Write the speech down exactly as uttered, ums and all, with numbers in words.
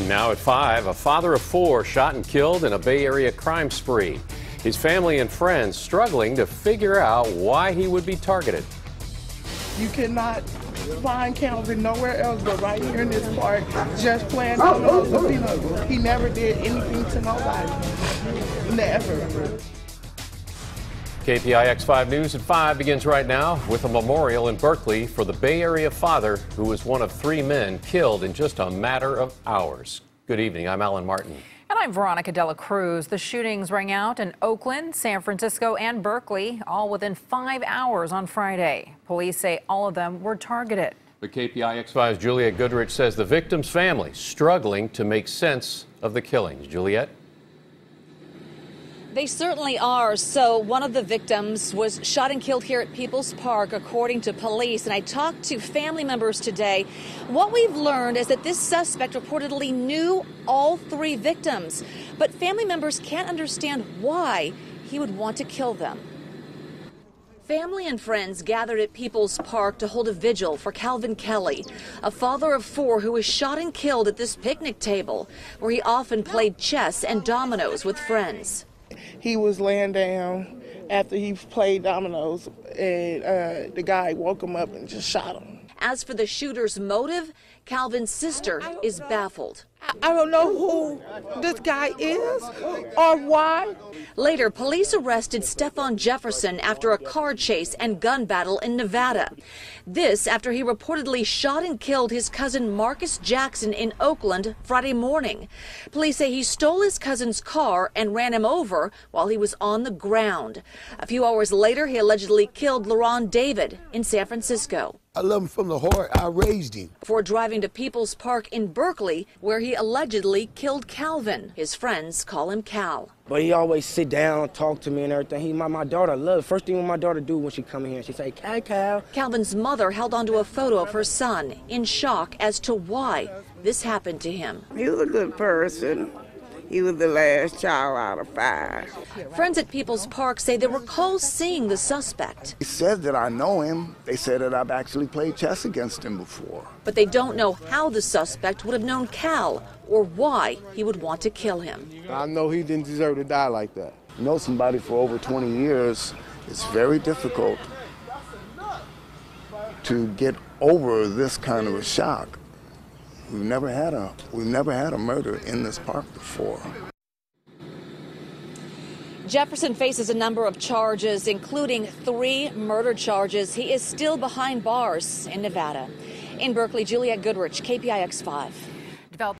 Martin now at five, a father of four shot and killed in a Bay Area crime spree. His family and friends struggling to figure out why he would be targeted. You cannot find Calvin nowhere else but right here in this park, just playing on those peanuts. He never did anything to nobody. Never. K P I X five News at five begins right now with a memorial in Berkeley for the Bay Area father who was one of three men killed in just a matter of hours. Good evening. I'm Alan Martin. And I'm Veronica De La Cruz. The shootings rang out in Oakland, San Francisco, and Berkeley, all within five hours on Friday. Police say all of them were targeted. The K P I X five's Juliette Goodrich says the victim's family struggling to make sense of the killings. Juliette? They certainly are. So one of the victims was shot and killed here at People's Park, according to police. And I talked to family members today. What we've learned is that this suspect reportedly knew all three victims, but family members can't understand why he would want to kill them. Family and friends gathered at People's Park to hold a vigil for Calvin Kelly, a father of four who was shot and killed at this picnic table, where he often played chess and dominoes with friends. He was laying down after he played dominoes, and uh, the guy woke him up and just shot him. As for the shooter's motive, Calvin's sister is baffled. I don't know who this guy is or why. Later, police arrested Stefon Jefferson after a car chase and gun battle in Nevada. This after he reportedly shot and killed his cousin Marcus Jackson in Oakland Friday morning. Police say he stole his cousin's car and ran him over while he was on the ground. A few hours later, he allegedly killed LaRon David in San Francisco. I love him from the heart. I raised him. Before driving to People's Park in Berkeley, where he allegedly killed Calvin. His friends call him Cal. But he always sit down, talk to me and everything. He, my, my daughter loves. First thing my daughter do when she come in here, she say, Cal, Cal. Calvin's mother held onto a photo of her son in shock as to why this happened to him. He was a good person. He was the last child out of five. Friends at People's Park say they recall seeing the suspect. They said that I know him. They said that I've actually played chess against him before. But they don't know how the suspect would have known Cal or why he would want to kill him. I know he didn't deserve to die like that. You know somebody for over twenty years, it's very difficult to get over this kind of a shock. We've never had a we've never had a murder in this park before. Jefferson faces a number of charges, including three murder charges. He is still behind bars in Nevada. In Berkeley, Juliette Goodrich, K P I X five.